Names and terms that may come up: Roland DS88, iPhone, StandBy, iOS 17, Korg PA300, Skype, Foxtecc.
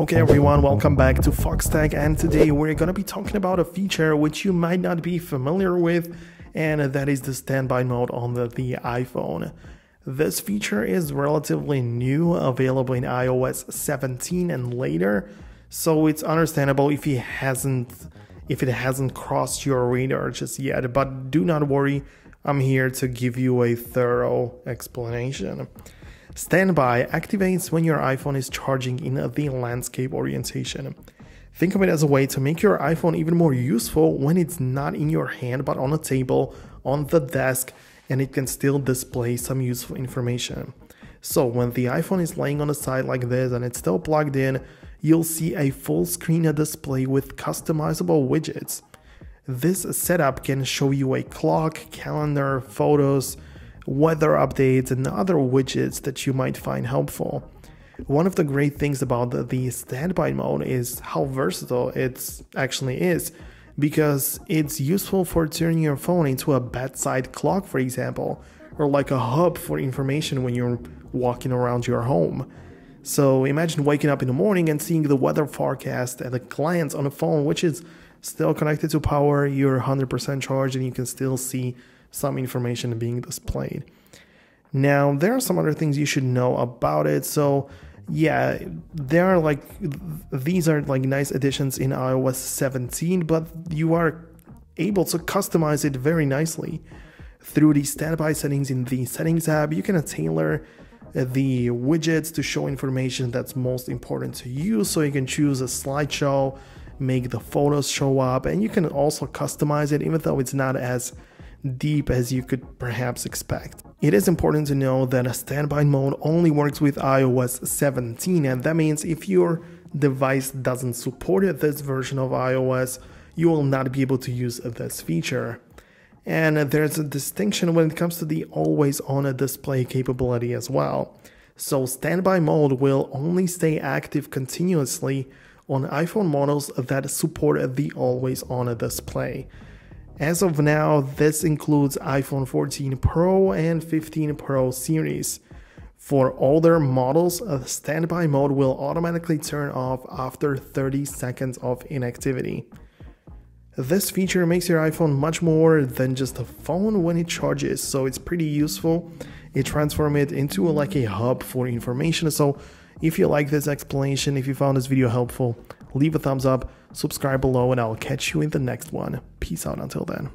Okay everyone, welcome back to Foxtecc, and today we're going to be talking about a feature which you might not be familiar with, and that is the standby mode on the iPhone. This feature is relatively new, available in iOS 17 and later, so it's understandable if it hasn't crossed your radar just yet, but do not worry, I'm here to give you a thorough explanation. StandBy activates when your iPhone is charging in the landscape orientation. Think of it as a way to make your iPhone even more useful when it's not in your hand but on a table, on the desk, and it can still display some useful information. So when the iPhone is laying on the side like this and it's still plugged in, you'll see a full screen display with customizable widgets. This setup can show you a clock, calendar, photos, weather updates, and other widgets that you might find helpful. One of the great things about the standby mode is how versatile it actually is, because it's useful for turning your phone into a bedside clock, for example, or like a hub for information when you're walking around your home. So imagine waking up in the morning and seeing the weather forecast at a glance on a phone which is still connected to power, you're 100% charged, and you can still see some information being displayed. Now, there are some other things you should know about it. So yeah, these are nice additions in iOS 17, but you are able to customize it very nicely. Through the standby settings in the settings app, you can tailor the widgets to show information that's most important to you. So you can choose a slideshow, make the photos show up, and you can also customize it, even though it's not as deep as you could perhaps expect. It is important to know that a standby mode only works with iOS 17, and that means if your device doesn't support this version of iOS, you will not be able to use this feature. And there's a distinction when it comes to the always-on display capability as well. So standby mode will only stay active continuously on iPhone models that support the always-on display. As of now, this includes iPhone 14 Pro and 15 Pro series. For older models, standby mode will automatically turn off after 30 seconds of inactivity. This feature makes your iPhone much more than just a phone when it charges, so it's pretty useful. It transforms it into like a hub for information. So if you like this explanation, if you found this video helpful, leave a thumbs up, subscribe below, and I'll catch you in the next one. Peace out until then.